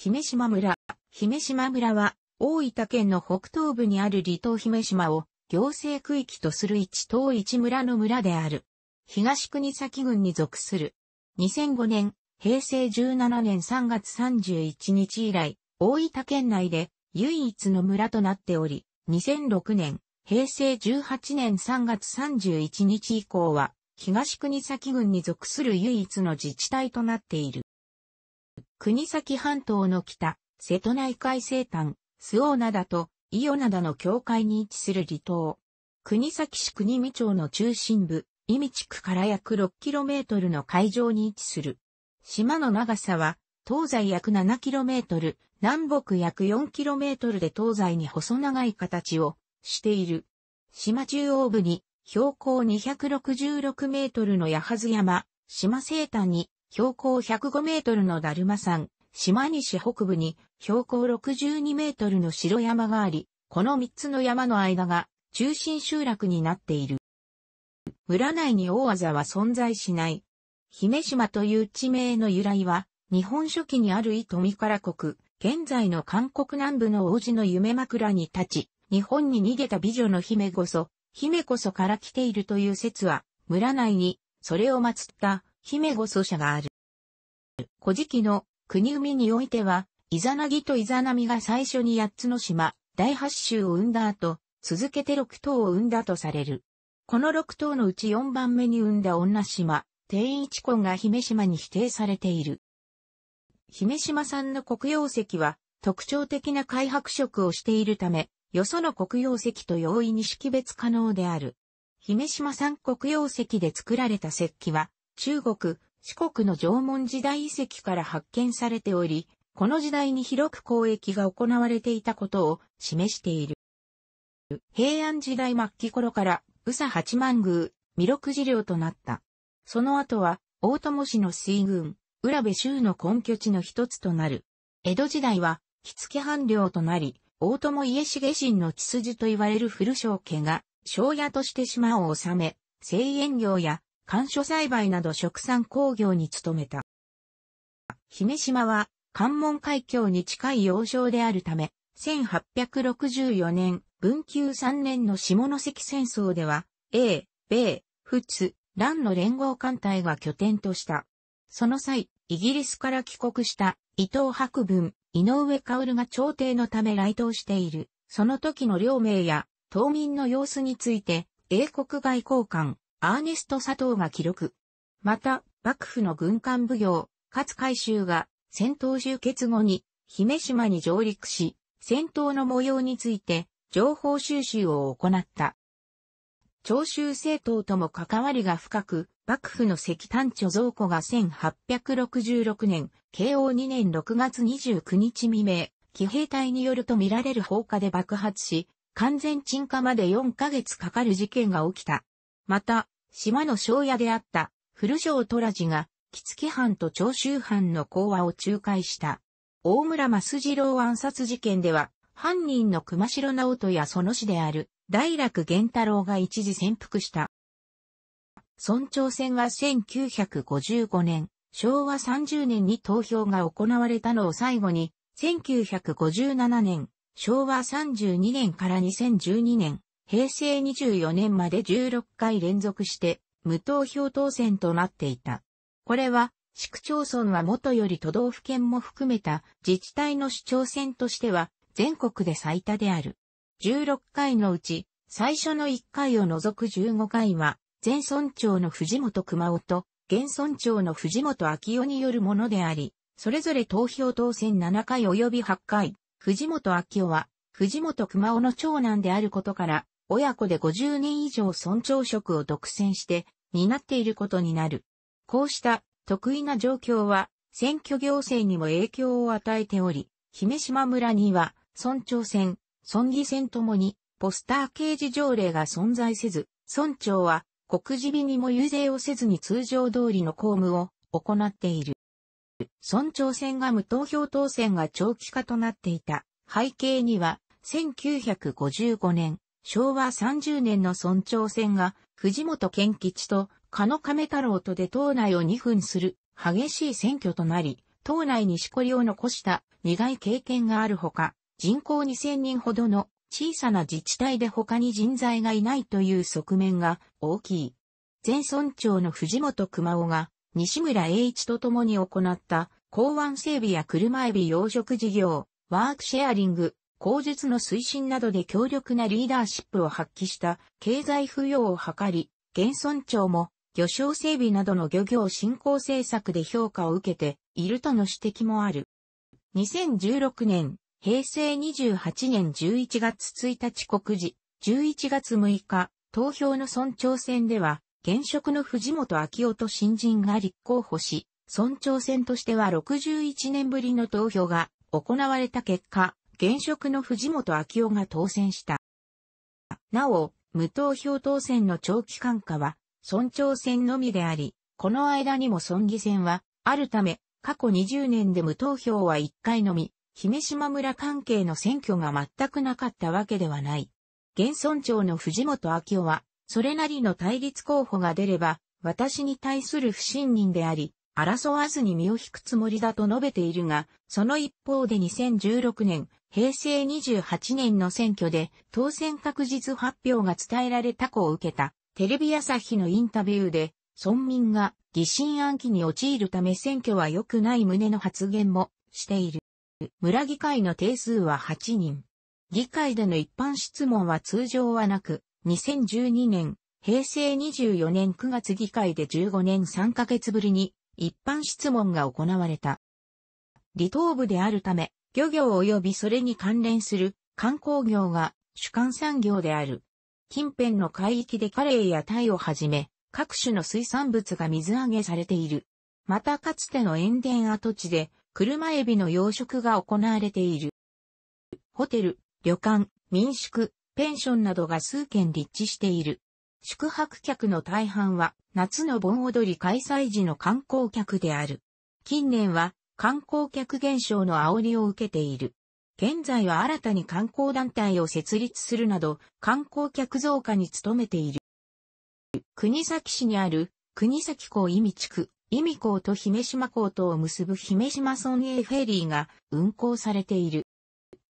姫島村。姫島村は、大分県の北東部にある離島姫島を行政区域とする一島一村の村である。東国崎郡に属する。2005年、平成17年3月31日以来、大分県内で唯一の村となっており、2006年、平成18年3月31日以降は、東国崎郡に属する唯一の自治体となっている。国東半島の北、瀬戸内海西端、周防灘と伊予灘の境界に位置する離島。国東市国見町の中心部、伊見地区から約 6km の海上に位置する。島の長さは、東西約 7km、南北約 4km で東西に細長い形を、している。島中央部に標高266メートルの矢筈山、島西端に標高105メートルの達磨山、島西北部に標高62メートルの白山があり、この3つの山の間が中心集落になっている。村内に大字は存在しない。姫島という地名の由来は、日本書紀にある伊富唐国、現在の韓国南部の王子の夢枕に立ち、日本に逃げた美女の姫こそから来ているという説は、村内に、それを祀った、姫こそ社がある。古事記の、国生みにおいては、イザナギとイザナミが最初に8つの島、第8州を生んだ後、続けて6島を生んだとされる。この6島のうち4番目に生んだ女島、天一根が姫島に比定されている。姫島産の黒曜石は、特徴的な灰白色をしているため、よその黒曜石と容易に識別可能である。姫島産黒曜石で作られた石器は、中国、四国の縄文時代遺跡から発見されており、この時代に広く交易が行われていたことを示している。平安時代末期頃から、宇佐八幡宮、弥勒寺領となった。その後は、大友氏の水軍、浦部州の根拠地の一つとなる。江戸時代は、木付藩領となり、大友家重信の血筋と言われる古荘家が、庄屋として島を治め、製塩業や、甘藷栽培など殖産工業に努めた。姫島は、関門海峡に近い要衝であるため、1864年、文久3年の下関戦争では、英、米、仏、蘭の連合艦隊が拠点とした。その際、イギリスから帰国した、伊藤博文、井上馨が調停のため来島している。その時の領名や島民の様子について、英国外交官、アーネスト・佐藤が記録。また、幕府の軍艦奉行、勝海舟が戦闘終結後に、姫島に上陸し、戦闘の模様について、情報収集を行った。長州政党とも関わりが深く、幕府の石炭貯蔵庫が1866年、慶応2年6月29日未明、騎兵隊によると見られる放火で爆発し、完全鎮火まで4ヶ月かかる事件が起きた。また、島の庄屋であった、古荘寅次が、木付藩と長州藩の講和を仲介した。大村益次郎暗殺事件では、犯人の熊代直人やその師である、大楽源太郎が一時潜伏した。村長選は1955年、昭和30年に投票が行われたのを最後に、1957年、昭和32年から2012年、平成24年まで16回連続して、無投票当選となっていた。これは、市区町村はもとより都道府県も含めた自治体の市長選としては、全国で最多である。16回のうち、最初の1回を除く15回は、前村長の藤本熊男と、現村長の藤本昭夫によるものであり、それぞれ投票当選7回及び8回、藤本昭夫は、藤本熊男の長男であることから、親子で50年以上村長職を独占して、担っていることになる。こうした、特異な状況は、選挙行政にも影響を与えており、姫島村には、村長選、村議選ともに、ポスター掲示条例が存在せず、村長は、告示日にも遊説をせずに通常通りの公務を行っている。村長選が無投票当選が長期化となっていた背景には、1955年、昭和30年の村長選が藤本健吉と狩野亀太郎とで党内を2分する激しい選挙となり、島内にしこりを残した苦い経験があるほか、人口2000人ほどの小さな自治体で他に人材がいないという側面が大きい。前村長の藤本熊男が西村栄一と共に行った港湾整備や車エビ養殖事業、ワークシェアリング、工術の推進などで強力なリーダーシップを発揮した経済浮揚を図り、現村長も漁礁整備などの漁業振興政策で評価を受けているとの指摘もある。2016年、平成28年11月1日告示、11月6日、投票の村長選では、現職の藤本昭夫と新人が立候補し、村長選としては61年ぶりの投票が行われた結果、現職の藤本昭夫が当選した。なお、無投票当選の長期間化は、村長選のみであり、この間にも村議選は、あるため、過去20年で無投票は1回のみ、姫島村関係の選挙が全くなかったわけではない。現村長の藤本昭夫は、それなりの対立候補が出れば、私に対する不信任であり、争わずに身を引くつもりだと述べているが、その一方で2016年、平成28年の選挙で当選確実発表が伝えられた子を受けたテレビ朝日のインタビューで、村民が疑心暗鬼に陥るため選挙は良くない旨の発言もしている。村議会の定数は8人。議会での一般質問は通常はなく、2012年、平成24年9月議会で15年3ヶ月ぶりに、一般質問が行われた。離島部であるため、漁業及びそれに関連する観光業が主幹産業である。近辺の海域でカレイやタイをはじめ、各種の水産物が水揚げされている。またかつての塩田跡地で、車エビの養殖が行われている。ホテル、旅館、民宿、ペンションなどが数件立地している。宿泊客の大半は夏の盆踊り開催時の観光客である。近年は観光客減少の煽りを受けている。現在は新たに観光団体を設立するなど観光客増加に努めている。国東市にある国東港伊美地区、伊美港と姫島港とを結ぶ姫島村営フェリーが運航されている。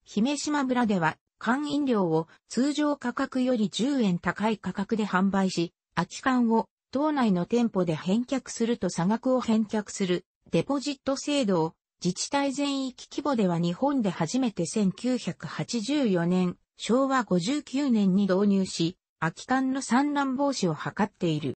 姫島村では缶飲料を通常価格より10円高い価格で販売し、空き缶を島内の店舗で返却すると差額を返却するデポジット制度を自治体全域規模では日本で初めて1984年、昭和59年に導入し、空き缶の散乱防止を図っている。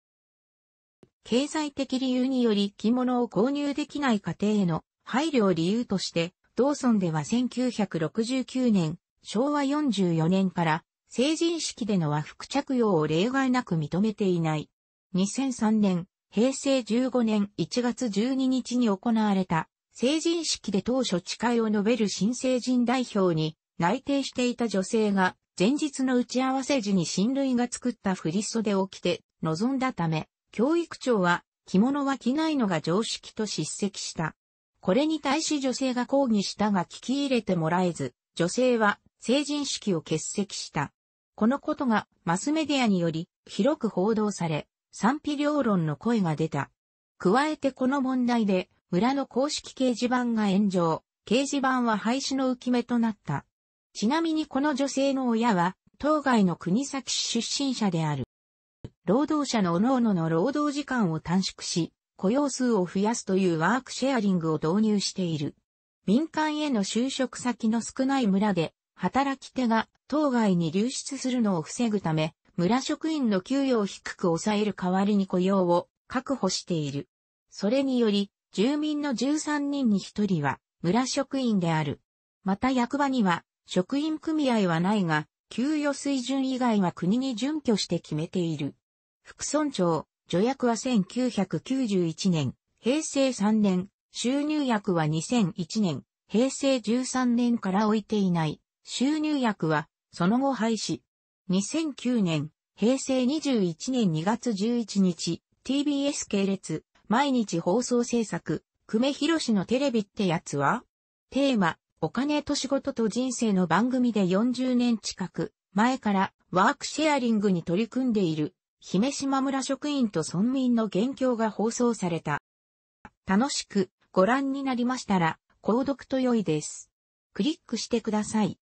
経済的理由により着物を購入できない家庭への配慮を理由として、同村では1969年、昭和44年から成人式での和服着用を例外なく認めていない。2003年、平成15年1月12日に行われた成人式で当初誓いを述べる新成人代表に内定していた女性が前日の打ち合わせ時に親類が作った振袖を着て臨んだため、教育長は着物は着ないのが常識と叱責した。これに対し女性が抗議したが聞き入れてもらえず、女性は成人式を欠席した。このことがマスメディアにより広く報道され、賛否両論の声が出た。加えてこの問題で村の公式掲示板が炎上、掲示板は廃止の浮き目となった。ちなみにこの女性の親は当該の国東市出身者である。労働者の各々の労働時間を短縮し、雇用数を増やすというワークシェアリングを導入している。民間への就職先の少ない村で、働き手が島外に流出するのを防ぐため、村職員の給与を低く抑える代わりに雇用を確保している。それにより、住民の13人に1人は村職員である。また役場には職員組合はないが、給与水準以外は国に準拠して決めている。副村長、助役は1991年、平成3年、収入役は2001年、平成13年から置いていない。収入薬は、その後廃止。2009年、平成21年2月11日、TBS 系列、毎日放送制作、久米宏のテレビってやつは？テーマ、お金と仕事と人生の番組で40年近く、前からワークシェアリングに取り組んでいる、姫島村職員と村民の現況が放送された。楽しく、ご覧になりましたら、購読と良いです。クリックしてください。